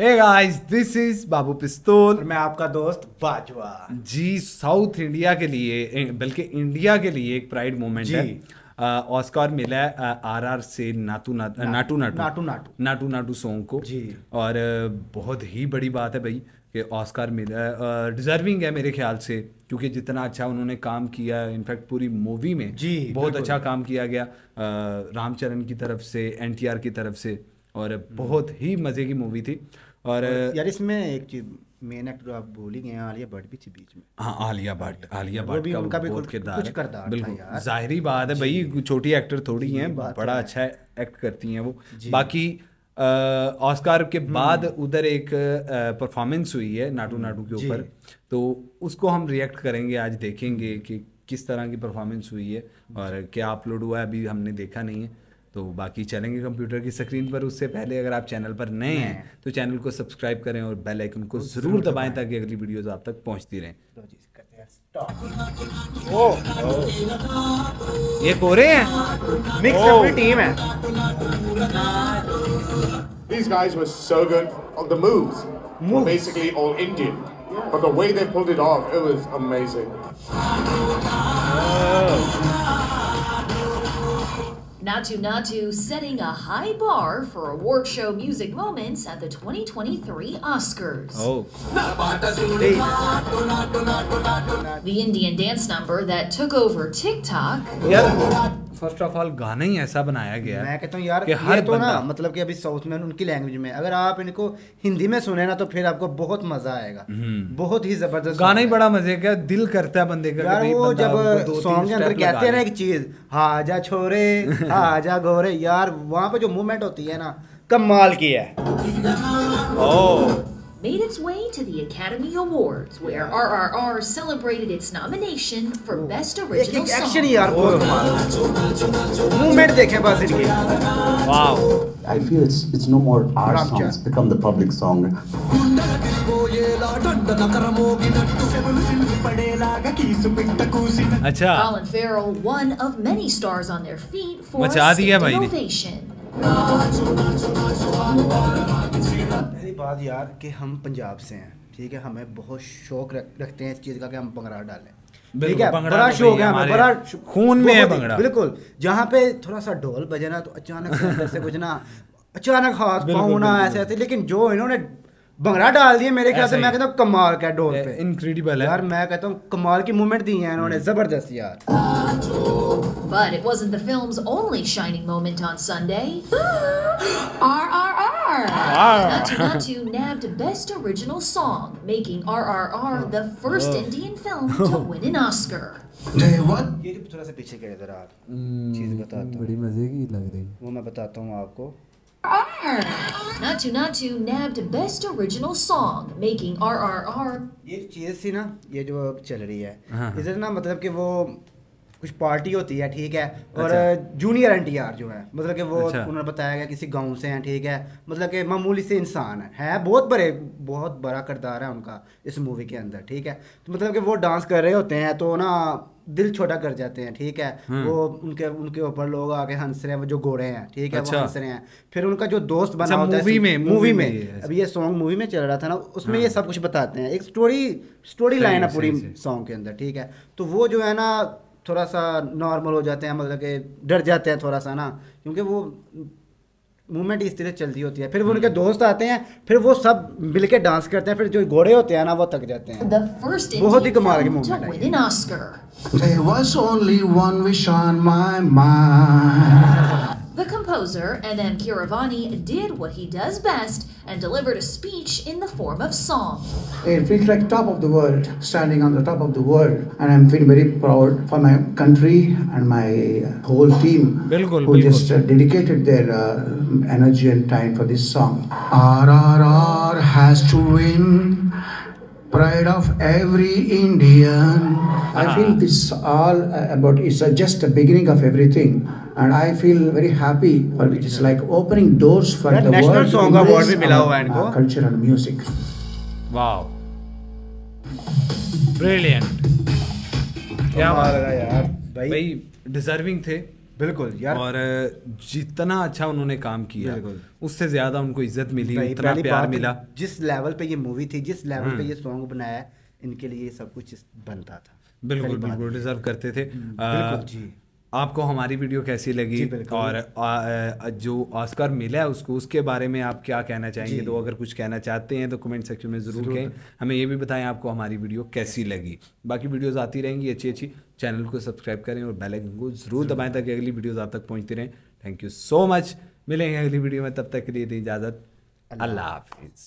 Hey guys, this is Babu Pistol और मैं आपका दोस्त बाजवा जी। साउथ इंडिया के लिए, बल्कि इंडिया के लिए एक प्राइड मोमेंट है। ऑस्कर मिला है आरआर से नाटू नाटू सॉन्ग को जी। और बहुत ही बड़ी बात है भाई कि ऑस्कर मिला है। डिजर्विंग है मेरे ख्याल से, क्योंकि जितना अच्छा उन्होंने काम किया, इनफैक्ट पूरी मूवी में जी बहुत अच्छा काम किया गया रामचरण की तरफ से, एनटीआर की तरफ से, और बहुत ही मजे की मूवी थी। और यार इसमें एक चीज मेन एक्टर आप भूल ही गए, आलिया भट्ट भी थी बीच में। हाँ, आलिया भट्ट का उनका भी बहुत किरदार था। बिल्कुल, जाहिर बात है भाई, छोटी एक्टर थोड़ी हैं, बड़ा अच्छा एक्ट करती हैं वो। बाकी ऑस्कार के बाद उधर एक परफॉर्मेंस हुई है नाटू नाटू के ऊपर, तो उसको हम रिएक्ट करेंगे आज, देखेंगे कि किस तरह की परफॉर्मेंस हुई है और क्या अपलोड हुआ है, अभी हमने देखा नहीं है। तो बाकी चलेंगे कंप्यूटर की स्क्रीन पर। उससे पहले अगर आप चैनल पर नए हैं तो चैनल को सब्सक्राइब करें और बेल आइकन को जरूर दबाएं ताकि अगली वीडियोस आप तक पहुंचती रहें। ओ ये कोरे हैं, मिक्स अपनी टीम है। These guys were so good on the moves. Well, basically all Indian, but the way they pulled it off, it was amazing. Naatu Naatu setting a high bar for award show music moments at the 2023 Oscars. Oh. The Indian dance number that took over TikTok. Yeah. First of all गाना ही ऐसा बनाया गया, मैं कहता हूँ यार कि हर तो ना मतलब कि अभी साउथ में उनकी लैंग्वेज में, अगर आप इनको हिंदी में सुने ना तो फिर आपको बहुत मजा आएगा। बहुत ही जबरदस्त गाना ही बड़ा मजे का, दिल करता है बंदे का। वो जब सॉन्ग के अंदर कहते हैं ना एक चीज, हा जा छोरे हा जा गोरे, यार वहाँ पे जो मूवमेंट होती है ना, कमाल की है। Made its way to the Academy Awards, where RRR celebrated its nomination for Best Original Song. Action yaar, movement dekhe bas inke. Wow. I feel it's no more our Ram songs Charan. Become the public song. Acha. Colin Farrell, one of many stars on their feet for a innovation. मेरी बात यार कि हम पंजाब से हैं, ठीक है, हमें बहुत शौक रखते हैं इस चीज़ का कि हम भंगड़ा डालें, ठीक है, बड़ा शौक है हमें, बड़ा खून में है भंगड़ा। बिल्कुल, जहाँ पे थोड़ा सा ढोल बजे ना तो अचानक से कुछ ना, अचानक हाथ पाँव होना ऐसे ऐसे, लेकिन जो इन्होंने भंगड़ा डाल दिया मेरे ख्याल से, मैं कहता हूँ कमाल का डोल पे, इनक्रेडिबल है यार, मैं कहता हूँ कमाल की मूवमेंट दी है इन्होंने, जबरदस्त यार। But it wasn't the film's only shining moment on Sunday. RRR. Naatu Naatu nabbed Best Original Song, making RRR the first Indian film to win an Oscar. ये थोड़ा सा पीछे गए जरा, आप चीज बताता हूँ बड़ी मजे की लग रही, वो मैं बताता हूँ आपको। Naatu Naatu nabbed Best Original Song, making RRR. ये चीज थी ना, ये जो चल रही है इधर ना, मतलब कि वो कुछ पार्टी होती है, ठीक है, और जूनियर एनटीआर जो है, मतलब कि वो उन्होंने बताया गया किसी गांव से हैं, ठीक है, मतलब कि मामूली से इंसान है, बहुत बड़ा किरदार है उनका इस मूवी के अंदर, ठीक है, तो मतलब कि वो डांस कर रहे होते हैं तो ना दिल छोटा कर जाते हैं, ठीक है, वो उनके ऊपर लोग आके हंस रहे हैं, वो जो गोरे हैं, ठीक है, वो हंस रहे हैं, फिर उनका जो दोस्त बना होता है मूवी में अब ये सॉन्ग मूवी में चल रहा था ना, उसमें ये सब कुछ बताते हैं, एक स्टोरी लाइन है पूरी सॉन्ग के अंदर, ठीक है, तो वो जो है ना थोड़ा सा नॉर्मल हो जाते हैं, मतलब कि डर जाते हैं थोड़ा सा ना, क्योंकि वो मूवमेंट इस तरह चलती होती है, फिर वो उनके दोस्त आते हैं, फिर वो सब मिलके डांस करते हैं, फिर जो घोड़े होते हैं ना वो थक जाते हैं। बहुत ही कमाल की मूवमेंट है। The composer M.M. Keeravaani did what he does best and delivered a speech in the form of song. It feels like top of the world, standing on the top of the world, and I'm feeling very proud for my country and my whole team who just dedicated their energy and time for this song. RRR has to win. Pride of every Indian. I feel this all about it's just a beginning of everything, and I feel very happy. But it is like opening doors for the world to embrace our culture and music. Wow! Brilliant. क्या बात है यार, भाई deserving थे बिल्कुल यार, और जितना अच्छा उन्होंने काम किया उससे ज्यादा उनको इज्जत मिली, इतना प्यार मिला। जिस लेवल पे ये मूवी थी, जिस लेवल पे ये सॉन्ग बनाया, इनके लिए सब कुछ बनता था। बिल्कुल बिल्कुल डिजर्व करते थे। जी आपको हमारी वीडियो कैसी लगी और जो ऑस्कर मिला है उसको, उसके बारे में आप क्या कहना चाहेंगे? तो अगर कुछ कहना चाहते हैं तो कमेंट सेक्शन में ज़रूर कहें। हमें ये भी बताएं आपको हमारी वीडियो कैसी लगी। बाकी वीडियोस आती रहेंगी अच्छी। चैनल को सब्सक्राइब करें और बेल आइकन को ज़रूर दबाएँ ताकि अगली वीडियोज़ आप तक पहुँचती रहें। Thank you so much. मिलेंगे अगली वीडियो में, तब तक के लिए दें इजाज़त। अल्लाह हाफिज़।